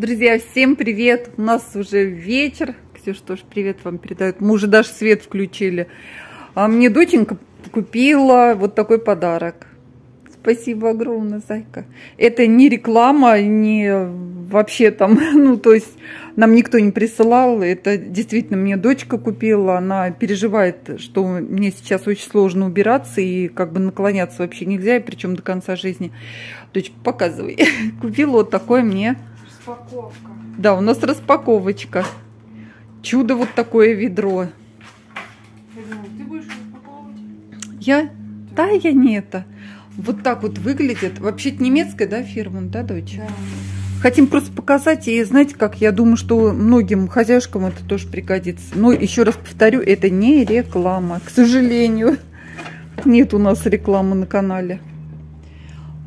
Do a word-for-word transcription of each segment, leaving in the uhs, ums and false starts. Друзья, всем привет! У нас уже вечер. Ксюша тоже привет вам передает. Мы уже даже свет включили. А мне доченька купила вот такой подарок. Спасибо огромное, зайка. Это не реклама, не вообще там, ну то есть нам никто не присылал. Это действительно мне дочка купила. Она переживает, что мне сейчас очень сложно убираться и как бы наклоняться вообще нельзя, и причем до конца жизни. Дочка, показывай. Купила вот такое мне. Распаковка. Да, у нас распаковочка. Чудо вот такое ведро. Я думала, ты будешь распаковывать? Я? Ты да, будешь? Я не это. Вот так вот выглядит. Вообще-то немецкая, да, фирма, да, дочь? Да. Хотим просто показать. И знаете как, я думаю, что многим хозяюшкам это тоже пригодится. Но еще раз повторю, это не реклама. К сожалению, нет у нас рекламы на канале.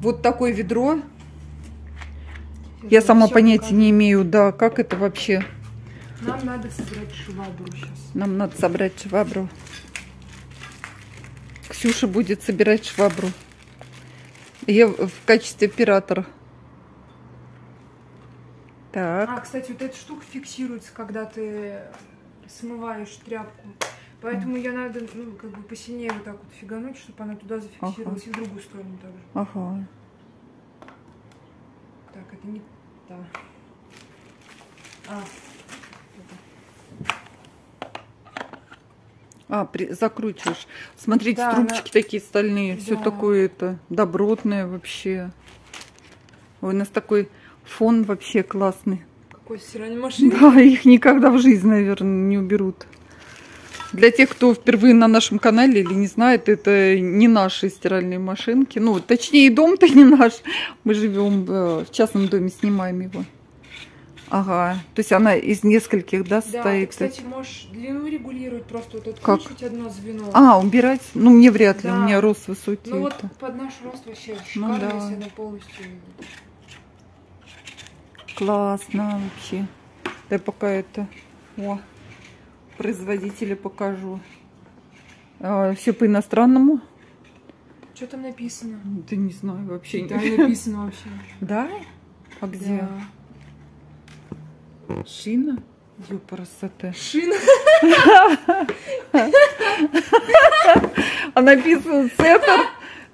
Вот такое ведро. Я сама понятия не имею, да, как это вообще. Нам надо собрать швабру сейчас. Нам надо собрать швабру. Ксюша будет собирать швабру. Я в качестве оператора. Так. А, кстати, вот эта штука фиксируется, когда ты смываешь тряпку. Поэтому ее надо, ну, как бы посильнее вот так вот фигануть, чтобы она туда зафиксировалась, ага. И в другую сторону также. Ага. Так, это не та. А, а при... закручиваешь. Смотрите, да, трубочки она... такие стальные. Да. Все такое это добротное вообще. Ой, у нас такой фон вообще классный. Какой стиральной машины. Да, их никогда в жизни, наверное, не уберут. Для тех, кто впервые на нашем канале или не знает, это не наши стиральные машинки. Ну, точнее, дом-то не наш. Мы живем в частном доме, снимаем его. Ага. То есть она из нескольких, да, да состоит? Да, кстати, можешь длину регулировать, просто вот откручивать одно звено. А, убирать? Ну, мне вряд ли, да. У меня рост высокий. Ну, это. Вот под наш рост вообще шикарно, ну, да. Если она полностью... Классно вообще. Да пока это... О. Производителя покажу. А, все по иностранному. Что там написано? Да не знаю вообще. Да, написано вообще. Да? А где? Да. Шина? Ё, красота. Шина? А написано центр.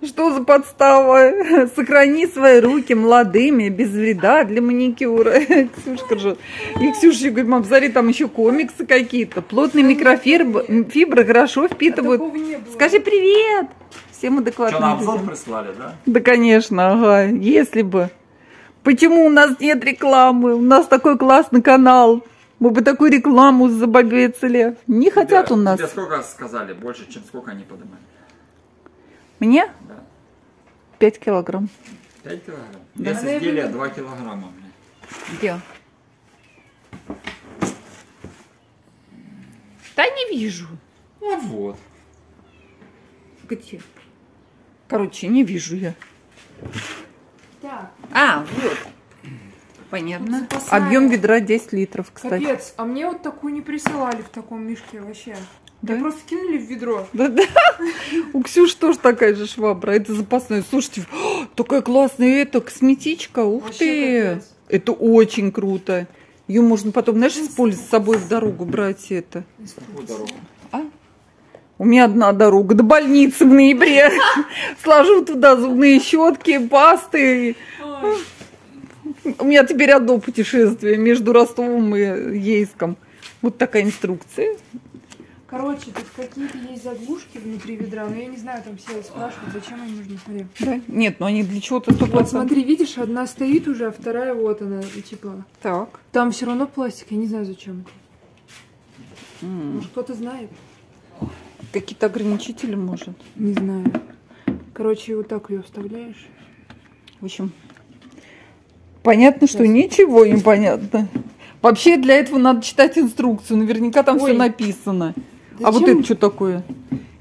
Что за подстава? Сохрани свои руки молодыми, без вреда для маникюра. Ксюшка ржет. И Ксюша говорит, мам, смотри, там еще комиксы какие-то. Плотные микрофибры хорошо впитывают. Скажи привет! Всем адекватно. Что, на обзор прислали, да? Да, конечно, ага. Если бы. Почему у нас нет рекламы? У нас такой классный канал. Мы бы такую рекламу забабецали. Не хотят у нас. Тебе сколько сказали? Больше, чем сколько они поднимают? Мне? Да. пять килограмм. пять килограмм? Да. Вес изделия два килограмма. Где? Да не вижу. Ну вот. Где? Короче, не вижу я. Да. А, вот. Понятно. Объем ведра десять литров, кстати. Капец, а мне вот такую не присылали в таком мешке вообще. Да? Да просто кинули в ведро. Да, да. У Ксюши тоже такая же швабра. Это запасная. Слушайте, о, такая классная эта косметичка. Ух вообще ты. Капец. Это очень круто. Ее можно потом, знаешь, использовать с собой в дорогу, брать это. Какую дорогу? А? У меня одна дорога. До больницы в ноябре. Сложу туда зубные щетки, пасты. У меня теперь одно путешествие между Ростовом и Ейском. Вот такая инструкция. Короче, тут какие-то есть заглушки внутри ведра, но я не знаю, там все спрашивают, зачем они нужны, смотри. Да? Нет, ну они для чего-то сто процентов. Вот смотри, видишь, одна стоит уже, а вторая вот она, и типа... Так. Там все равно пластик, я не знаю, зачем это. Mm. Может, кто-то знает? Какие-то ограничители, может? Не знаю. Короче, вот так ее вставляешь. В общем, понятно, сейчас. Что ничего не понятно. Вообще для этого надо читать инструкцию, наверняка там ой, все написано. Зачем? А вот это что такое?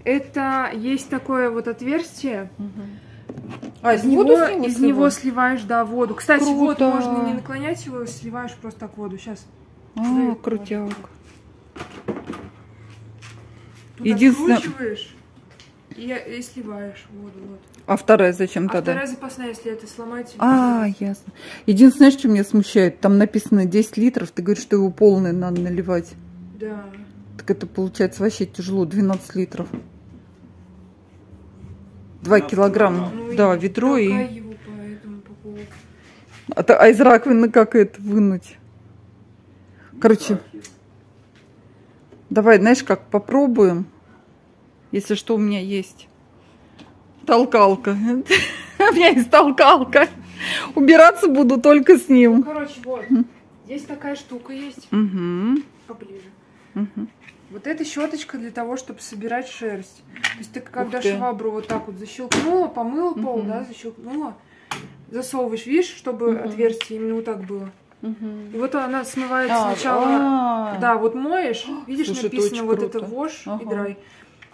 Это есть такое вот отверстие. Угу. А из, из него, него из него сливаешь, да, воду. Кстати, круто. Вот можно не наклонять его, сливаешь просто так воду. Сейчас. А, да, крутяк. Единственное. и, и сливаешь воду. Вот. А вторая зачем а тогда? Вторая запасная, если это сломать. А, и... ясно. Единственное, что меня смущает, там написано десять литров, ты говоришь, что его полный надо наливать. Да. Так это получается вообще тяжело, двенадцать литров. два килограмма, ну, да, ведро и... Его по а, то, а из раковины как это вынуть? Короче, давай, знаешь как, попробуем. Если что, у меня есть толкалка. У меня есть толкалка. Убираться буду только с ним. Короче, вот, здесь такая штука есть. Поближе. Вот эта щеточка для того, чтобы собирать шерсть. То есть ты когда швабру вот так вот защелкнула, помыла пол, да, защелкнула, засовываешь, видишь, чтобы отверстие именно вот так было. Угу. И вот она смывает а, сначала, а -а -а. да, вот моешь, видишь, слушай, написано это вот круто. Это wash ага. и dry.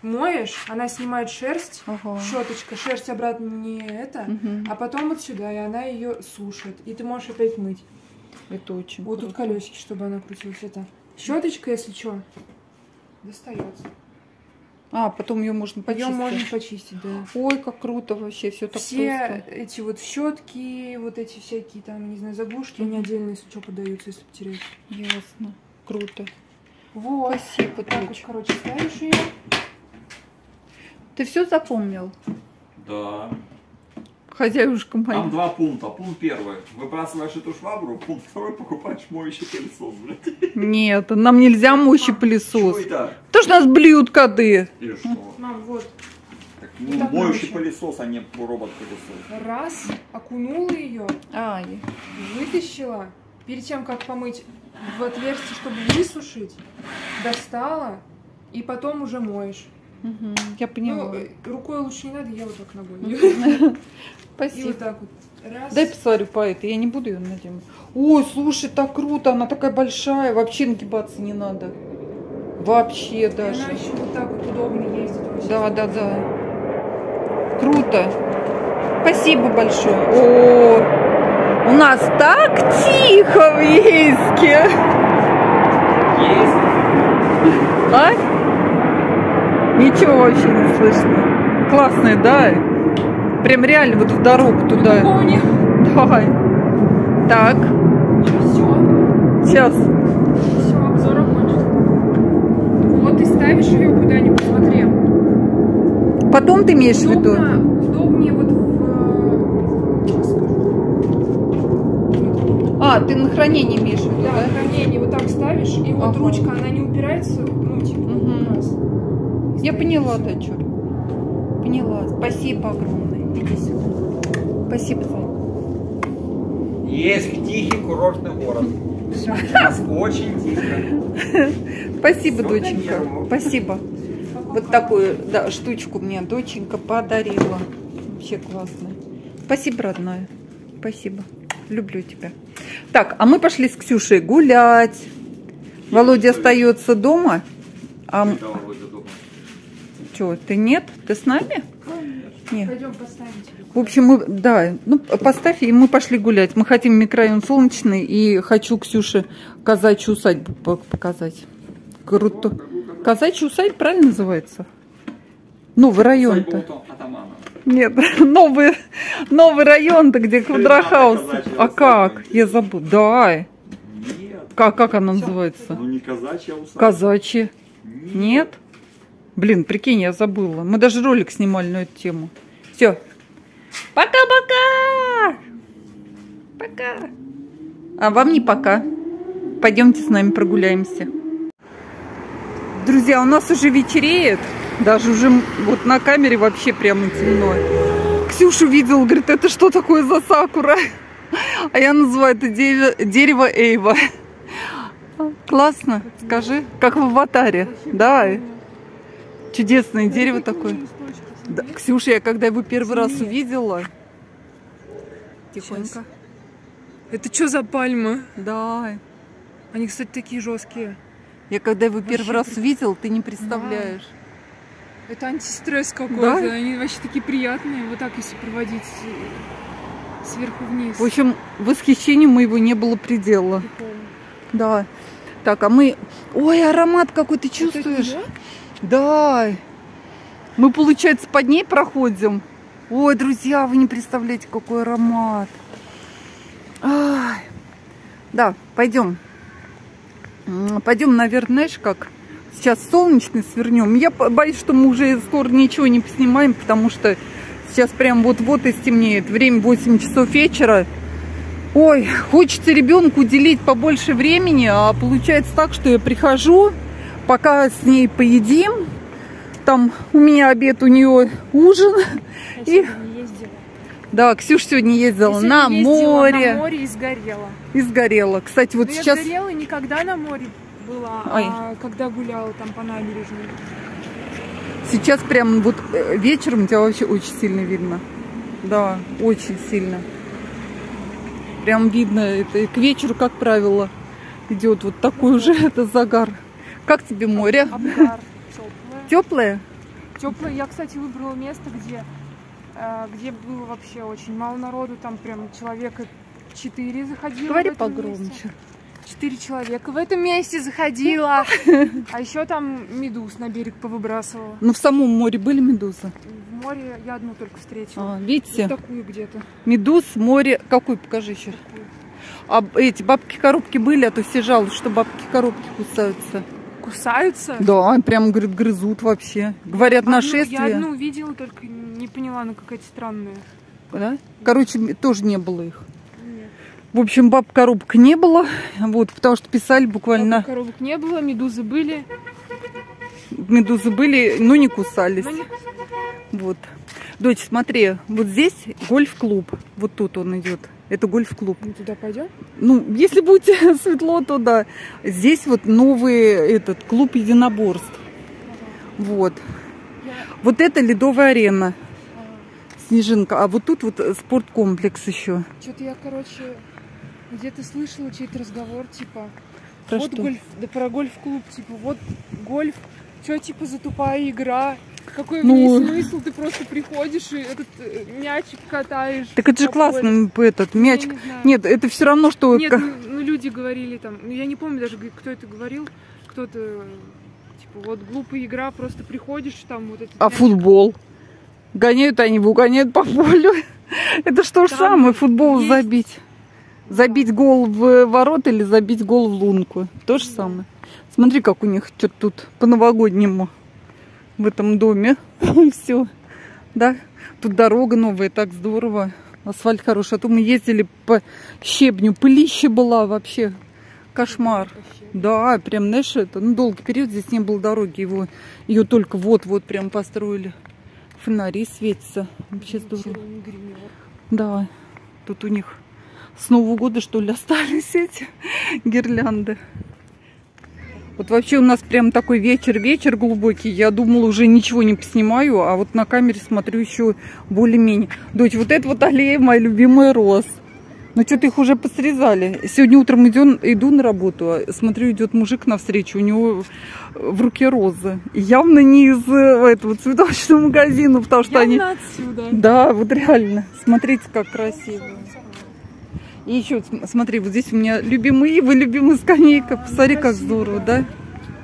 Моешь, она снимает шерсть, ага. щеточка, шерсть обратно не это, угу. а потом вот сюда, и она ее сушит, и ты можешь опять мыть. Это очень вот круто. Тут колесики, чтобы она крутилась. Это щеточка, если что, достается. А, потом ее можно почистить. Ее можно почистить, да. Ой, как круто вообще, все так все просто. Эти вот щетки, вот эти всякие там, не знаю, заглушки, они отдельно, если что, подаются, если потерять. Ясно. Круто. Вот. Спасибо, так вот, короче, ставишь ее. Ты все запомнил? Да. Хозяюшка моя. Там два пункта. Пункт первый. Выбрасываешь эту швабру, пункт второй покупаешь моющий пылесос, блядь. Нет, нам нельзя моющий Мам, пылесос. Что это? Потому что нас блюют коты. И что? Мам, вот. Так, ну, вот моющий пылесос, а не робот-пылесос. Раз, окунула ее, а, вытащила. Перед тем, как помыть в отверстие, чтобы высушить, достала и потом уже моешь. Угу, я поняла. Ну, рукой лучше не надо, я вот так ногой. Спасибо. И вот так вот. Раз. Дай посмотрю по этой, я не буду ее надевать. Ой, слушай, так круто, она такая большая, вообще нагибаться не надо. Вообще даже. Она еще вот так вот удобно ездит. Да, да, да. Круто. Спасибо большое. О, у нас так тихо в Ейске. Есть? А? Ничего вообще не слышно. Классные, да? Прям реально вот в дорогу туда. Помни. Давай. Так. Все. Сейчас. Все, обзор окончился. Вот ты ставишь ее куда-нибудь, смотри. Потом ты имеешь в виду? Удобнее вот в... А, ты на хранение имеешь в виду, да? Да, на хранение вот так ставишь, и вот ага. ручка, она не упирается, ну, типа, угу. раз. Я поняла, да, чё. Поняла. Спасибо огромное. Иди сюда. Спасибо за... Есть тихий курортный город. Очень тихо. Спасибо, доченька. Спасибо. Вот такую штучку мне доченька подарила. Вообще классно. Спасибо, родная. Спасибо. Люблю тебя. Так, а мы пошли с Ксюшей гулять. Володя остается дома. Что, ты нет? Ты с нами? Нет. Пойдем поставим тебе. В общем, мы, да, ну поставь, и мы пошли гулять. Мы хотим микрорайон Солнечный, и хочу Ксюше казачью усадьбу показать. Круто. Казачья усадьба правильно называется? Новый район-то. Нет, новый, новый район-то, где квадрахаус. А как? Я забыл. Да. Как, как она называется? Ну не казачья усадьба. Казачья. Нет? Блин, прикинь, я забыла. Мы даже ролик снимали на эту тему. Все. Пока-пока! Пока! А вам не пока. Пойдемте с нами прогуляемся. Друзья, у нас уже вечереет. Даже уже вот на камере вообще прямо темно. Ксюша увидела, говорит, это что такое за сакура? А я называю это дерево Эйва. Классно, скажи. Как в аватаре. Давай. Чудесное да дерево такое. Да, Ксюша, я когда его первый раз увидела... Тихонько. Сейчас. Это что за пальмы? Да. Они, кстати, такие жесткие. Я когда его вообще первый раз при... увидела, ты не представляешь. Да. Это антистресс какой-то. Да? Они вообще такие приятные. Вот так, если проводить сверху вниз. В общем, восхищению моего не было предела. Прикольно. Да. Так, а мы... Ой, аромат какой ты чувствуешь? Да? Да, Мы, получается, под ней проходим. Ой, друзья, вы не представляете, какой аромат. Ай. Да, пойдем. Пойдем, наверное, знаешь как? Сейчас солнечный свернем. Я боюсь, что мы уже скоро ничего не поснимаем, потому что сейчас прям вот-вот и стемнеет. Время восемь часов вечера. Ой, хочется ребенку уделить побольше времени, а получается так, что я прихожу, пока с ней поедим. Там у меня обед, у нее ужин. Я и... Да, Ксюша сегодня ездила сегодня на море. Ездила на море и сгорела. И сгорела. Кстати, вот Но сейчас... Я сгорела не когда на море была, Ой. а когда гуляла там по набережной. Сейчас прям вот вечером тебя вообще очень сильно видно. Да, очень сильно. Прям видно. Это и к вечеру, как правило, идет вот такой да. уже это загар. Как тебе море? Обгар. Теплое? Теплое. Я, кстати, выбрала место, где, где было вообще очень мало народу. Там прям человека четыре заходило. Говори погромче. Четыре человека в этом месте заходила. А еще там медуз на берег повыбрасывала. Ну, в самом море были медузы? В море я одну только встретила. А, видите? Вот такую где-то. Медуз, море. Какую? Покажи еще. Такую. А эти бабки-коробки были, а то все жалуются, что бабки-коробки кусаются. Кусаются? Да, прям, говорит, грызут вообще. Говорят, одну, нашествие. Я одну увидела, только не поняла, она какая-то странная. Да? Короче, тоже не было их. Нет. В общем, баб коробок не было, вот, потому что писали буквально... Баб коробок не было, медузы были. Медузы были, но не кусались. Но не... Вот. Дочь, смотри, вот здесь гольф-клуб. Вот тут он идет. Это гольф-клуб. Мы туда пойдем? Ну, если будет светло, то да. Здесь вот новый этот клуб единоборств. Ага. Вот. Я... Вот это ледовая арена. Ага. Снежинка. А вот тут вот спорткомплекс еще. Что-то я, короче, где-то слышала чей-то разговор, типа... Про вот что? Гольф... Да про гольф-клуб. Типа, вот гольф. Что, типа, за тупая игра? Какой в ней ну... смысл? Ты просто приходишь и этот мячик катаешь. Так это же классно, этот мячик. Не Нет, это все равно, что... Нет, ну, люди говорили там, я не помню даже, кто это говорил, кто-то, типа, вот глупая игра, просто приходишь там вот этот А мячик. Футбол? Гоняют они, гоняют по полю. Это что ж самое, футбол есть... забить. Забить гол в ворот или забить гол в лунку. То же да. самое. Смотри, как у них что-то тут по-новогоднему. В этом доме. Все. Да? Тут дорога новая, так здорово. Асфальт хороший. А то мы ездили по щебню. Пылища была вообще. Кошмар. Да, прям, знаешь, это, ну, долгий период здесь не было дороги. Его, ее только вот-вот прям построили. Фонари светятся. Вообще здорово. Да. Тут у них с Нового года, что ли, остались эти гирлянды. Вот вообще у нас прям такой вечер-вечер глубокий. Я думала, уже ничего не поснимаю, а вот на камере смотрю еще более-менее. Дочь, вот это вот аллея, моя любимая роз. Ну что-то их уже посрезали. Сегодня утром идем, иду на работу, смотрю, идет мужик навстречу, у него в руке розы. И явно не из этого цветочного магазина, потому что явно они... отсюда. Да, вот реально. Смотрите, как красиво. И еще, смотри, вот здесь у меня любимые, вы любимые скамейка. Посмотри, как здорово, да?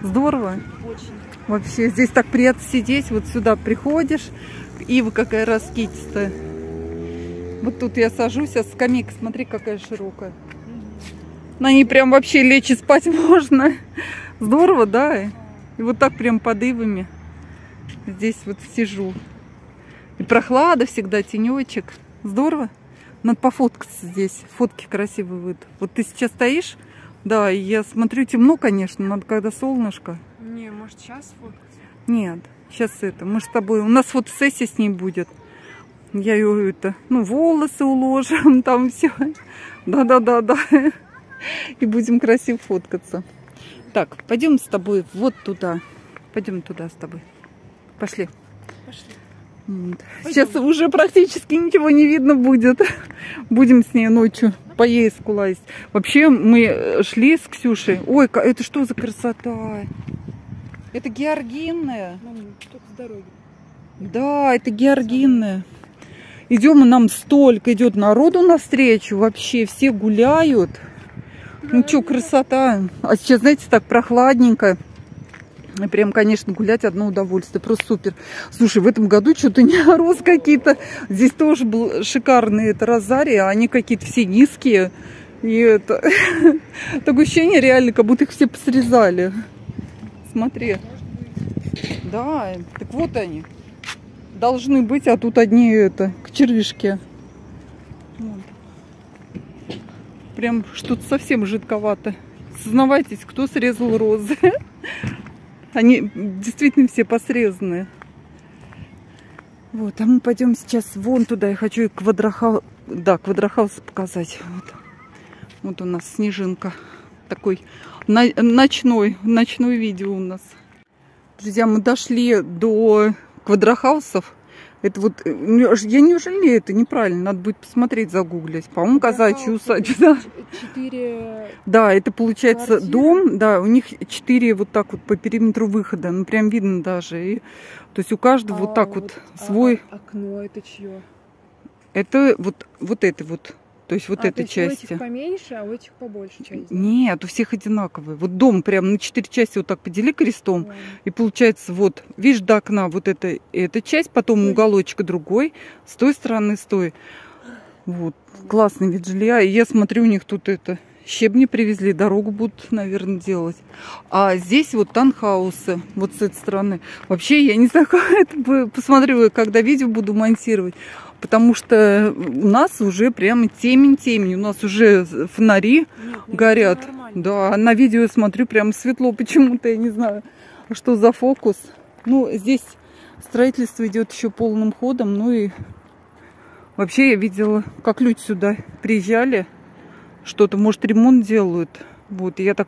Здорово? Очень. Вообще, здесь так приятно сидеть. Вот сюда приходишь. Ива какая раскидистая. Вот тут я сажусь, а скамейка, смотри, какая широкая. На ней прям вообще лечь и спать можно. Здорово, да? И вот так прям под ивами. Здесь вот сижу. И прохлада всегда, тенечек. Здорово? Надо пофоткаться здесь. Фотки красивые выйдут. Вот ты сейчас стоишь, да, и я смотрю, темно, конечно, надо, когда солнышко. Не, может, сейчас фоткаться? Нет, сейчас это, мы с тобой, у нас фотосессия с ней будет. Я ее, это, ну, волосы уложим, там все. Да-да-да-да. И будем красиво фоткаться. Так, пойдем с тобой вот туда. Пойдем туда с тобой. Пошли. Пошли. Сейчас Пойдем. уже практически ничего не видно будет. Будем с ней ночью по Ейску лазить. Вообще мы шли с Ксюшей. Ой, это что за красота? Это георгинная. Да, это георгинная. Идем, и нам столько идет народу навстречу. Вообще все гуляют. Ну что, красота. А сейчас, знаете, так прохладненько. И прям, конечно, гулять одно удовольствие. Просто супер. Слушай, в этом году что-то не роз какие-то. Здесь тоже был шикарные это розарии, а они какие-то все низкие. И это... Такое ощущение реально, как будто их все посрезали. Смотри. Да, так вот они. Должны быть, а тут одни это, кочерышки. Прям что-то совсем жидковато. Сознавайтесь, кто срезал розы. Они действительно все посрезаны. Вот, а мы пойдем сейчас вон туда. Я хочу и квадрохаус, да, квадрохаус показать. Вот. Вот у нас снежинка. Такой ночной, ночное видео у нас. Друзья, мы дошли до квадрохаусов. Это вот, я не жалею, это неправильно, надо будет посмотреть, загуглить. По-моему, казачья усадьба. четыре... Да, это получается квартиры. Дом, да, у них четыре вот так вот по периметру выхода, ну прям видно даже. И, то есть у каждого а, вот так вот, вот свой... А, окно это чье? Это вот, вот это вот, то есть вот а, эта часть. У этих поменьше, а у этих побольше часть? Нет, у всех одинаковые. Вот дом прям на четыре части вот так подели крестом. Ой. И получается вот, видишь, до окна вот эта, эта часть, потом Ой. Уголочек другой, с той стороны, с той. Вот, Ой. Классный вид жилья. И я смотрю, у них тут это, щебни привезли, дорогу будут, наверное, делать. А здесь вот танхаусы, вот с этой стороны. Вообще, я не знаю, как это посмотрю, когда видео буду монтировать. Потому что у нас уже прямо темень-темень. У нас уже фонари Нет, горят. Да, на видео я смотрю, прям светло почему-то. Я не знаю, что за фокус. Ну, здесь строительство идет еще полным ходом. Ну и вообще я видела, как люди сюда приезжали. Что-то, может, ремонт делают. Вот, и я так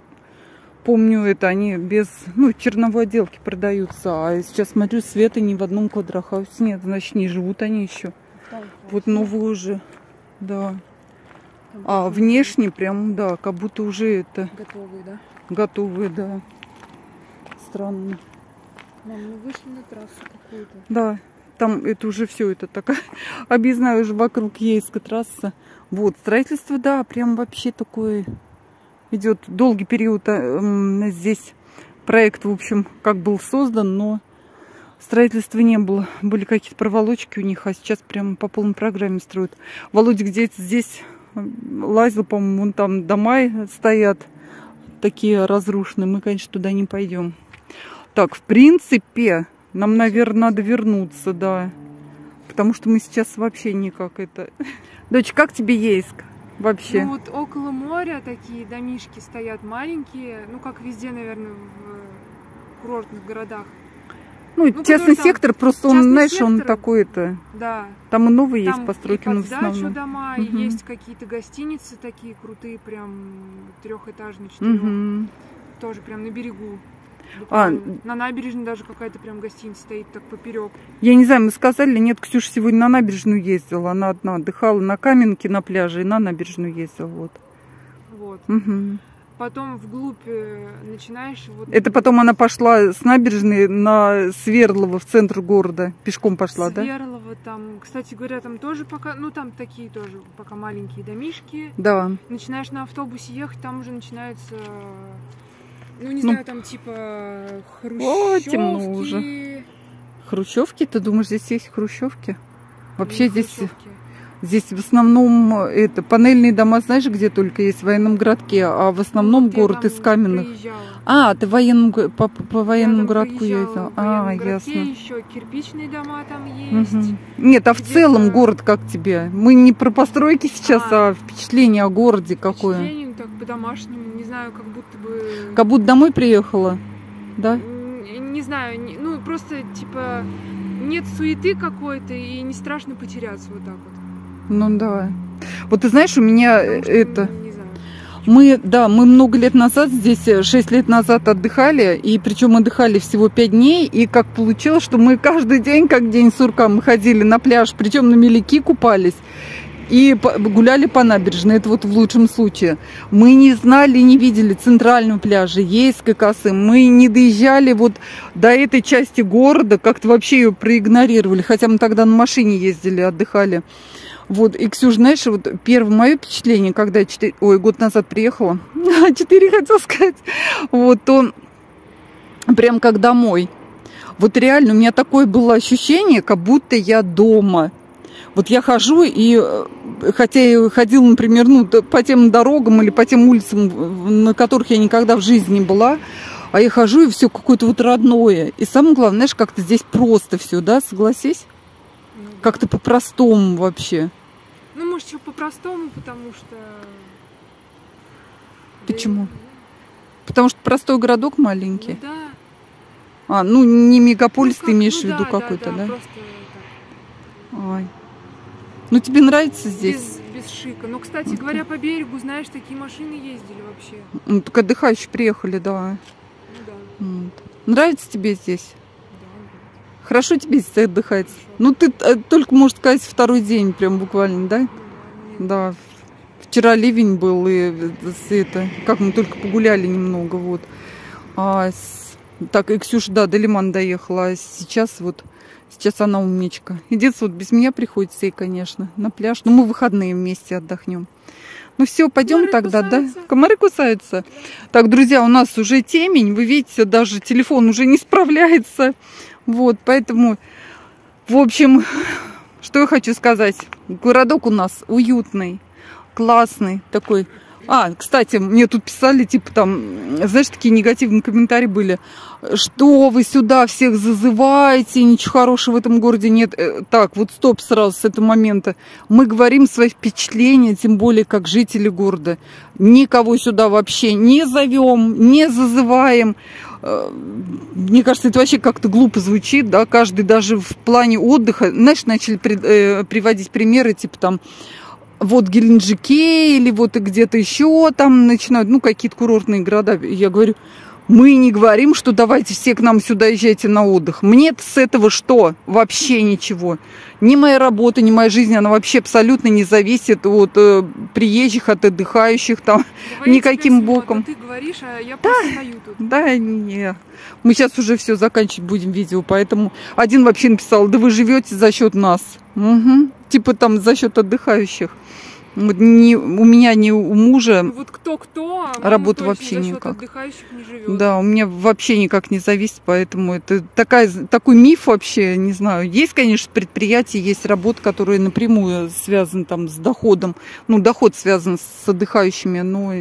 помню, это они без ну, черновой отделки продаются. А сейчас смотрю, света ни в одном квадрохаусе нет. Значит, не живут они еще. Вот новый уже, да. А внешне прям, да, как будто уже это... Готовые, да? Готовые, да. Странно. Мам, мы вышли на трассу какую-то. Да, там это уже все, это такая объездная уже вокруг Ейска трасса. Вот, строительство, да, прям вообще такое идет. Долгий период э, здесь проект, в общем, как был создан, но... Строительства не было. Были какие-то проволочки у них, а сейчас прямо по полной программе строят. Володя где-то здесь лазил, по-моему, вон там дома стоят такие разрушенные. Мы, конечно, туда не пойдем. Так, в принципе, нам, наверное, надо вернуться, да. Потому что мы сейчас вообще никак это... Дочь, как тебе Ейск? Вообще. Ну, вот около моря такие домишки стоят маленькие. Ну, как везде, наверное, в курортных городах. Ну, ну, частный сектор, там, просто он, знаешь, сектор, он такой-то. Да. Там и новые там есть постройки, но в основном. Дома, угу. Есть какие-то гостиницы такие крутые, прям трехэтажные, четырех. Угу. Тоже прям на берегу. А, на набережной даже какая-то прям гостиница стоит так поперек. Я не знаю, мы сказали, нет, Ксюша сегодня на набережную ездила. Она одна отдыхала на каменке на пляже и на набережную ездила. Вот. Вот. Угу. Потом вглубь начинаешь... Вот... Это потом она пошла с набережной на Свердлова, в центр города. Пешком пошла, Свердлова, да? Свердлова там, кстати говоря, там тоже пока... Ну, там такие тоже пока маленькие домишки. Да. Начинаешь на автобусе ехать, там уже начинаются... Ну, не ну, знаю, там типа хрущевки. О, темно уже. Хрущевки? Ты думаешь, здесь есть хрущевки? Вообще ну, здесь... Хрущевки. Здесь в основном это панельные дома, знаешь, где только есть, в военном городке, а в основном вот город из каменных. Проезжала. А, ты военным, по, по военному городку ездил. А, ясно. Еще кирпичные дома там есть. Угу. Нет, а в целом город как тебе? Мы не про постройки сейчас, а, а впечатление о городе какое. Впечатление так по-домашнему, не знаю, как будто бы... Как будто домой приехала, да? Не знаю, ну просто типа нет суеты какой-то и не страшно потеряться вот так вот. Ну да. Вот ты знаешь, у меня это... Мы, да, мы много лет назад здесь, шесть лет назад отдыхали, и причем отдыхали всего пять дней, и как получилось, что мы каждый день, как день сурка, мы ходили на пляж, причем на меляки купались, и гуляли по набережной, это вот в лучшем случае. Мы не знали, не видели центральную пляжа, Ейской косы, мы не доезжали вот до этой части города, как-то вообще ее проигнорировали, хотя мы тогда на машине ездили, отдыхали. Вот, и, Ксюш, знаешь, вот первое мое впечатление, когда я четыре, ой, год назад приехала, четыре, хотела сказать, вот, то прям как домой. Вот реально у меня такое было ощущение, как будто я дома. Вот я хожу, и хотя я ходила, например, ну, по тем дорогам или по тем улицам, на которых я никогда в жизни не была, а я хожу, и все какое-то вот родное. И самое главное, знаешь, как-то здесь просто все, да, согласись? Ну, да. Как-то по-простому вообще. Ну, может, еще по-простому, потому что... Почему? Да. Потому что простой городок маленький? Ну, да. А, ну, не мегаполис, ну, как... ты имеешь ну, в виду да, какой-то, да? да? Просто... Ой. Ну, тебе нравится здесь? Без, без шика. Но, кстати uh-huh. говоря, по берегу, знаешь, такие машины ездили вообще. Ну, так отдыхающие приехали, да. Ну, да. Вот. Нравится тебе здесь? Да. Хорошо тебе здесь отдыхать? Хорошо. Ну, ты только, может, сказать, второй день прям буквально, да? Ну, да, да. Вчера ливень был, и это, как мы только погуляли немного, вот. А, с... Так, и Ксюша, да, до Лимана доехала, а сейчас вот... Сейчас она умничка. И детство вот без меня приходится ей, конечно, на пляж. Но мы в выходные вместе отдохнем. Ну все, пойдем тогда, да? Комары кусаются. Так, друзья, у нас уже темень. Вы видите, даже телефон уже не справляется. Вот, поэтому, в общем, что я хочу сказать. Городок у нас уютный, классный такой. А, кстати, мне тут писали, типа там, знаешь, такие негативные комментарии были. Что вы сюда всех зазываете, ничего хорошего в этом городе нет. Так, вот стоп сразу с этого момента. Мы говорим свои впечатления, тем более как жители города. Никого сюда вообще не зовем, не зазываем. Мне кажется, это вообще как-то глупо звучит, да, каждый даже в плане отдыха, знаешь, начали приводить примеры, типа там, вот в Геленджике или вот где-то еще там начинают, ну, какие-то курортные города. Я говорю, мы не говорим, что давайте все к нам сюда езжайте на отдых. Мне-то с этого что? Вообще ничего. Ни моя работа, ни моя жизнь, она вообще абсолютно не зависит от э, приезжих, от отдыхающих там, говорите никаким боком. Ты говоришь, а я да, просто стою тут. Да, не. Мы сейчас уже все заканчивать будем видео, поэтому один вообще написал, да вы живете за счет нас. Угу. Типа там за счет отдыхающих. Вот не, у меня, не у мужа вот кто -кто, а работа вообще никак. Не да, у меня вообще никак не зависит, поэтому это такая, такой миф вообще, не знаю. Есть, конечно, предприятия, есть работа, которая напрямую связана там с доходом. Ну, доход связан с отдыхающими, но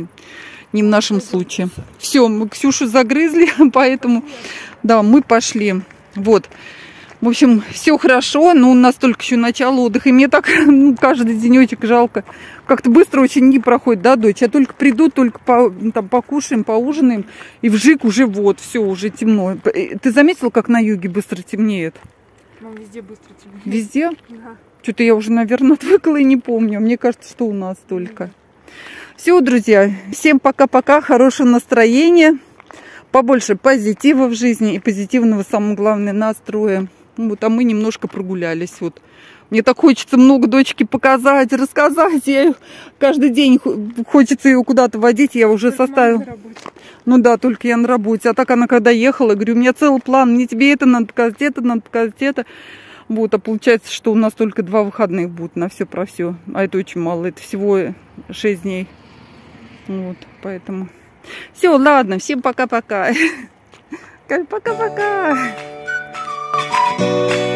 не в нашем случае. Все, мы Ксюшу загрызли, поэтому да, мы пошли. Вот. В общем, все хорошо, но у нас только еще начало отдыха. И мне так ну, каждый денечек жалко. Как-то быстро очень дни проходят, да, дочь? Я только приду, только по, там, покушаем, поужинаем. И вжик уже вот, все, уже темно. Ты заметила, как на юге быстро темнеет? Мам, везде быстро темнеет. Везде? Да. Что-то я уже, наверное, отвыкла и не помню. Мне кажется, что у нас только. Да. Все, друзья, всем пока-пока, хорошего настроения. Побольше позитива в жизни и позитивного, самое главное, настроя. Вот, а мы немножко прогулялись. Вот. Мне так хочется много дочки показать, рассказать. Я ее, каждый день хочется ее куда-то водить. Я уже только составила. Ну да, только я на работе. А так она когда ехала, говорю, у меня целый план. Мне тебе это надо показать, это надо показать, это. Вот, а получается, что у нас только два выходных будут на все про все. А это очень мало. Это всего шесть дней. Вот, поэтому. Все, ладно, всем пока-пока. Пока-пока. Thank you.